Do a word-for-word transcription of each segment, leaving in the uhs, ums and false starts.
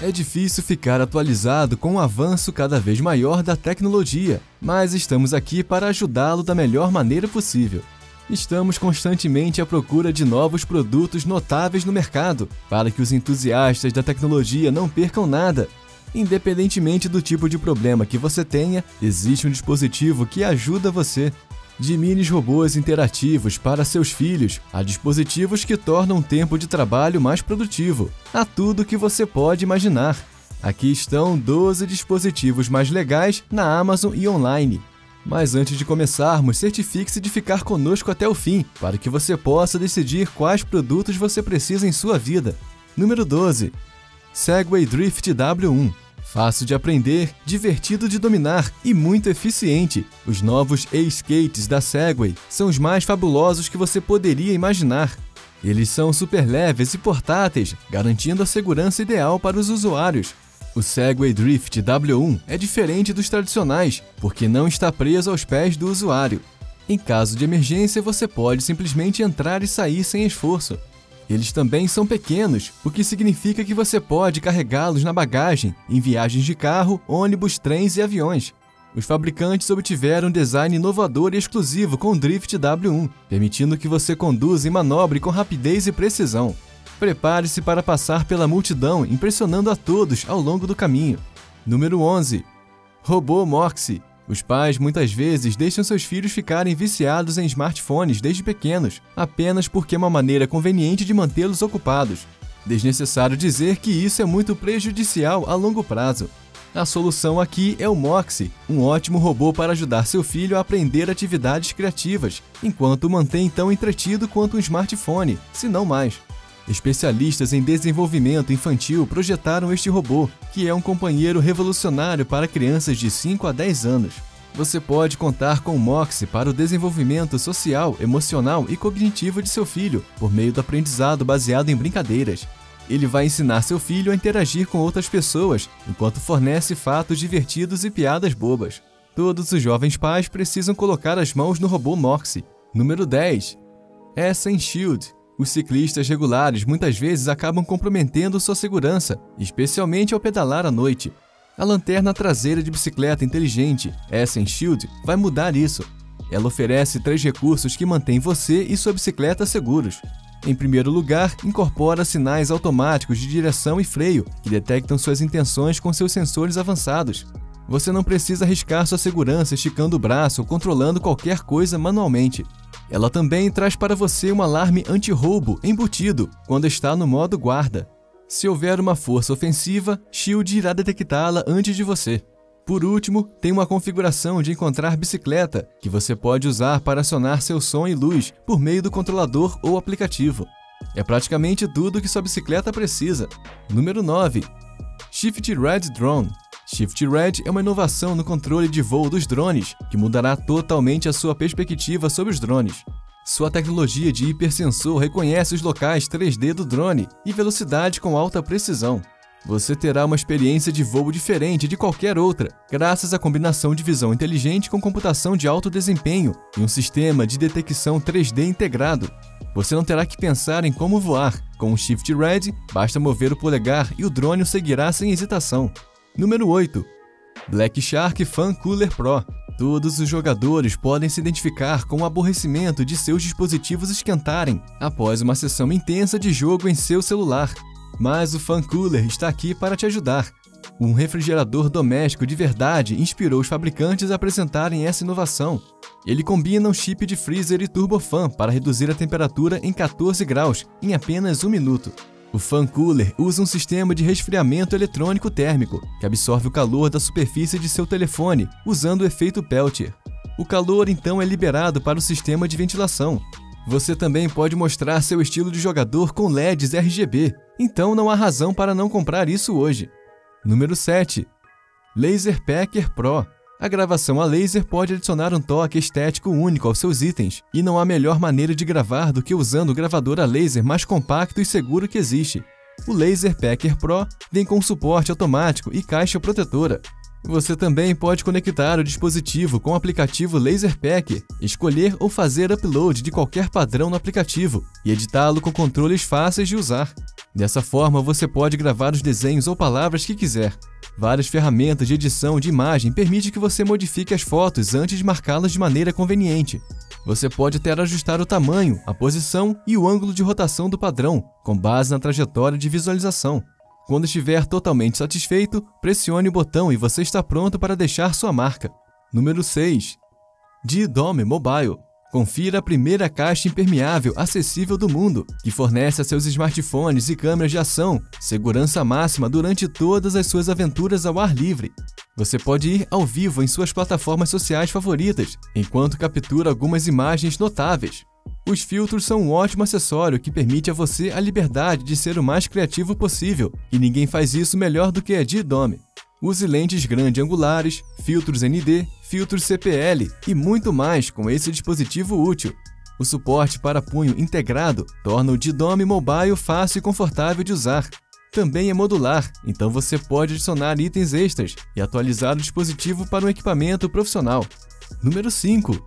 É difícil ficar atualizado com o avanço cada vez maior da tecnologia, mas estamos aqui para ajudá-lo da melhor maneira possível. Estamos constantemente à procura de novos produtos notáveis no mercado, para que os entusiastas da tecnologia não percam nada. Independentemente do tipo de problema que você tenha, existe um dispositivo que ajuda você. De minis robôs interativos para seus filhos, a dispositivos que tornam o tempo de trabalho mais produtivo, a tudo que você pode imaginar. Aqui estão doze dispositivos mais legais na Amazon e online. Mas antes de começarmos, certifique-se de ficar conosco até o fim, para que você possa decidir quais produtos você precisa em sua vida. Número doze. Segway Drift W um. Fácil de aprender, divertido de dominar e muito eficiente. Os novos e-skates da Segway são os mais fabulosos que você poderia imaginar. Eles são super leves e portáteis, garantindo a segurança ideal para os usuários. O Segway Drift W um é diferente dos tradicionais, porque não está preso aos pés do usuário. Em caso de emergência, você pode simplesmente entrar e sair sem esforço. Eles também são pequenos, o que significa que você pode carregá-los na bagagem, em viagens de carro, ônibus, trens e aviões. Os fabricantes obtiveram um design inovador e exclusivo com o Drift W um, permitindo que você conduza e manobre com rapidez e precisão. Prepare-se para passar pela multidão, impressionando a todos ao longo do caminho. Número onze. Robô Moxie. Os pais muitas vezes deixam seus filhos ficarem viciados em smartphones desde pequenos, apenas porque é uma maneira conveniente de mantê-los ocupados. Desnecessário dizer que isso é muito prejudicial a longo prazo. A solução aqui é o Moxie, um ótimo robô para ajudar seu filho a aprender atividades criativas, enquanto o mantém tão entretido quanto um smartphone, se não mais. Especialistas em desenvolvimento infantil projetaram este robô, que é um companheiro revolucionário para crianças de cinco a dez anos. Você pode contar com o Moxie para o desenvolvimento social, emocional e cognitivo de seu filho, por meio do aprendizado baseado em brincadeiras. Ele vai ensinar seu filho a interagir com outras pessoas, enquanto fornece fatos divertidos e piadas bobas. Todos os jovens pais precisam colocar as mãos no robô Moxie. Número dez. ESSENS SHIELD. Os ciclistas regulares muitas vezes acabam comprometendo sua segurança, especialmente ao pedalar à noite. A lanterna traseira de bicicleta inteligente, ESSENS SHIELD, vai mudar isso. Ela oferece três recursos que mantêm você e sua bicicleta seguros. Em primeiro lugar, incorpora sinais automáticos de direção e freio, que detectam suas intenções com seus sensores avançados. Você não precisa arriscar sua segurança esticando o braço ou controlando qualquer coisa manualmente. Ela também traz para você um alarme anti-roubo embutido quando está no modo guarda. Se houver uma força ofensiva, Shield irá detectá-la antes de você. Por último, tem uma configuração de encontrar bicicleta, que você pode usar para acionar seu som e luz por meio do controlador ou aplicativo. É praticamente tudo que sua bicicleta precisa. Número nove. Shift Red Drone. Shift Red é uma inovação no controle de voo dos drones, que mudará totalmente a sua perspectiva sobre os drones. Sua tecnologia de hipersensor reconhece os locais três D do drone e velocidade com alta precisão. Você terá uma experiência de voo diferente de qualquer outra, graças à combinação de visão inteligente com computação de alto desempenho e um sistema de detecção três D integrado. Você não terá que pensar em como voar. Com o Shift Red, basta mover o polegar e o drone o seguirá sem hesitação. Número oito. Black Shark Fan Cooler Pro. Todos os jogadores podem se identificar com o aborrecimento de seus dispositivos esquentarem após uma sessão intensa de jogo em seu celular. Mas o Fan Cooler está aqui para te ajudar. Um refrigerador doméstico de verdade inspirou os fabricantes a apresentarem essa inovação. Ele combina um chip de freezer e turbofan para reduzir a temperatura em quatorze graus em apenas um minuto. O Fan Cooler usa um sistema de resfriamento eletrônico térmico, que absorve o calor da superfície de seu telefone, usando o efeito Peltier. O calor, então, é liberado para o sistema de ventilação. Você também pode mostrar seu estilo de jogador com L E Ds R G B, então não há razão para não comprar isso hoje. Número sete. LaserPecker Pro. A gravação a laser pode adicionar um toque estético único aos seus itens, e não há melhor maneira de gravar do que usando o gravador a laser mais compacto e seguro que existe. O LaserPecker Pro vem com suporte automático e caixa protetora. Você também pode conectar o dispositivo com o aplicativo LaserPecker, escolher ou fazer upload de qualquer padrão no aplicativo e editá-lo com controles fáceis de usar. Dessa forma, você pode gravar os desenhos ou palavras que quiser. Várias ferramentas de edição de imagem permitem que você modifique as fotos antes de marcá-las de maneira conveniente. Você pode até ajustar o tamanho, a posição e o ângulo de rotação do padrão, com base na trajetória de visualização. Quando estiver totalmente satisfeito, pressione o botão e você está pronto para deixar sua marca. Número seis. GDome Mobile. Confira a primeira caixa impermeável acessível do mundo, que fornece a seus smartphones e câmeras de ação segurança máxima durante todas as suas aventuras ao ar livre. Você pode ir ao vivo em suas plataformas sociais favoritas, enquanto captura algumas imagens notáveis. Os filtros são um ótimo acessório que permite a você a liberdade de ser o mais criativo possível, e ninguém faz isso melhor do que a GDome. Use lentes grande angulares, filtros N D, filtros C P L e muito mais com esse dispositivo útil. O suporte para punho integrado torna o GDome Mobile fácil e confortável de usar. Também é modular, então você pode adicionar itens extras e atualizar o dispositivo para um equipamento profissional. Número cinco.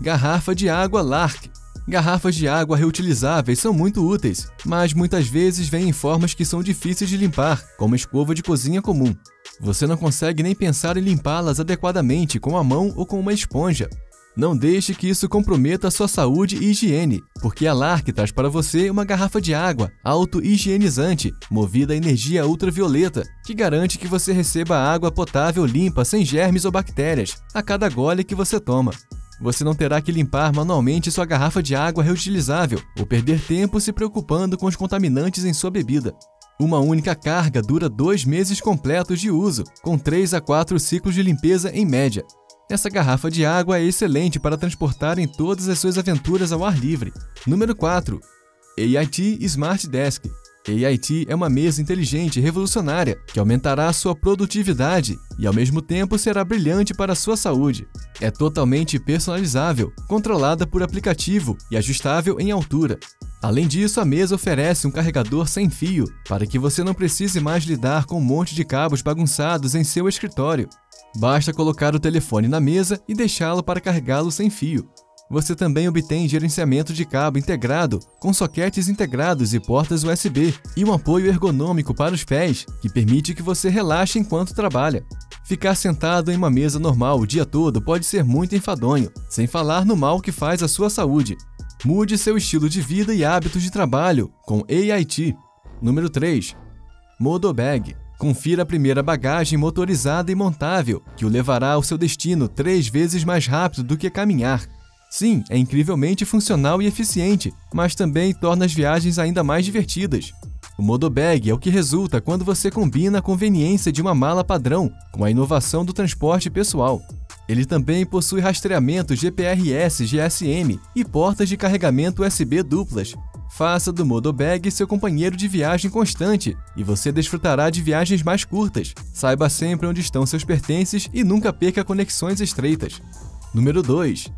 Garrafa de água LARQ. Garrafas de água reutilizáveis são muito úteis, mas muitas vezes vêm em formas que são difíceis de limpar, como escova de cozinha comum. Você não consegue nem pensar em limpá-las adequadamente com a mão ou com uma esponja. Não deixe que isso comprometa a sua saúde e higiene, porque a LARQ traz para você uma garrafa de água auto-higienizante, movida a energia ultravioleta, que garante que você receba água potável limpa sem germes ou bactérias a cada gole que você toma. Você não terá que limpar manualmente sua garrafa de água reutilizável ou perder tempo se preocupando com os contaminantes em sua bebida. Uma única carga dura dois meses completos de uso, com três a quatro ciclos de limpeza em média. Essa garrafa de água é excelente para transportar em todas as suas aventuras ao ar livre. Número quatro. A I T Smart Desk. A I T é uma mesa inteligente e revolucionária que aumentará sua produtividade e, ao mesmo tempo, será brilhante para a sua saúde. É totalmente personalizável, controlada por aplicativo e ajustável em altura. Além disso, a mesa oferece um carregador sem fio, para que você não precise mais lidar com um monte de cabos bagunçados em seu escritório. Basta colocar o telefone na mesa e deixá-lo para carregá-lo sem fio. Você também obtém gerenciamento de cabo integrado, com soquetes integrados e portas U S B, e um apoio ergonômico para os pés, que permite que você relaxe enquanto trabalha. Ficar sentado em uma mesa normal o dia todo pode ser muito enfadonho, sem falar no mal que faz à sua saúde. Mude seu estilo de vida e hábitos de trabalho com A I T. Número três. Modobag. Confira a primeira bagagem motorizada e montável, que o levará ao seu destino três vezes mais rápido do que caminhar. Sim, é incrivelmente funcional e eficiente, mas também torna as viagens ainda mais divertidas. O Modobag é o que resulta quando você combina a conveniência de uma mala padrão com a inovação do transporte pessoal. Ele também possui rastreamento G P R S G S M e portas de carregamento U S B duplas. Faça do Modobag seu companheiro de viagem constante e você desfrutará de viagens mais curtas. Saiba sempre onde estão seus pertences e nunca perca conexões estreitas. Número dois.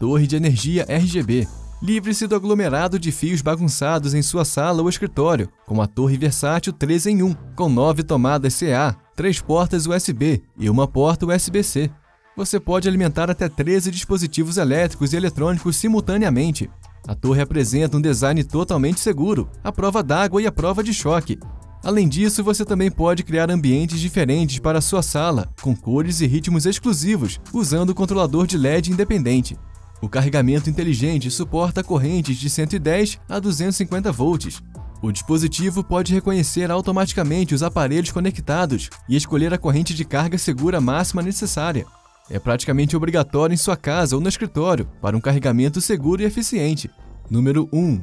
Torre de energia R G B. Livre-se do aglomerado de fios bagunçados em sua sala ou escritório, com a torre versátil três em um, com nove tomadas C A, três portas U S B e uma porta U S B C. Você pode alimentar até treze dispositivos elétricos e eletrônicos simultaneamente. A torre apresenta um design totalmente seguro, à prova d'água e à prova de choque. Além disso, você também pode criar ambientes diferentes para a sua sala, com cores e ritmos exclusivos, usando o controlador de L E D independente. O carregamento inteligente suporta correntes de cento e dez a duzentos e cinquenta volts. O dispositivo pode reconhecer automaticamente os aparelhos conectados e escolher a corrente de carga segura máxima necessária. É praticamente obrigatório em sua casa ou no escritório para um carregamento seguro e eficiente. Número um.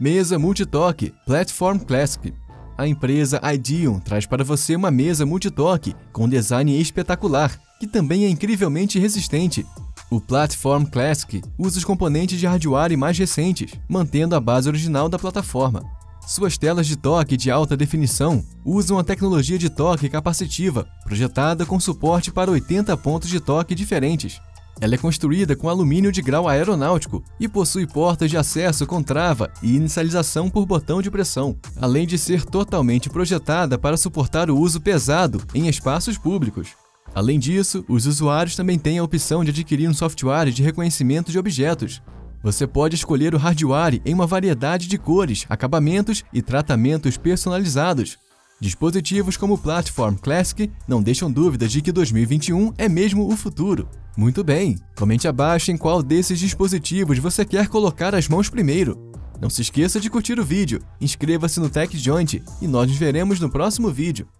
Mesa Multitoque Platform Classic. A empresa Ideon traz para você uma mesa multitoque com design espetacular, que também é incrivelmente resistente. O Platform Classic usa os componentes de hardware mais recentes, mantendo a base original da plataforma. Suas telas de toque de alta definição usam a tecnologia de toque capacitiva, projetada com suporte para oitenta pontos de toque diferentes. Ela é construída com alumínio de grau aeronáutico e possui portas de acesso com trava e inicialização por botão de pressão, além de ser totalmente projetada para suportar o uso pesado em espaços públicos. Além disso, os usuários também têm a opção de adquirir um software de reconhecimento de objetos. Você pode escolher o hardware em uma variedade de cores, acabamentos e tratamentos personalizados. Dispositivos como o Platform Classic não deixam dúvidas de que dois mil e vinte e um é mesmo o futuro. Muito bem, comente abaixo em qual desses dispositivos você quer colocar as mãos primeiro. Não se esqueça de curtir o vídeo, inscreva-se no TechJoint e nós nos veremos no próximo vídeo.